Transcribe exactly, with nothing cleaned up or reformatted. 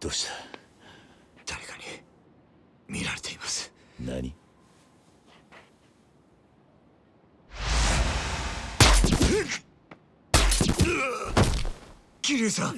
どうした？誰かに見られています。何？桐生さん。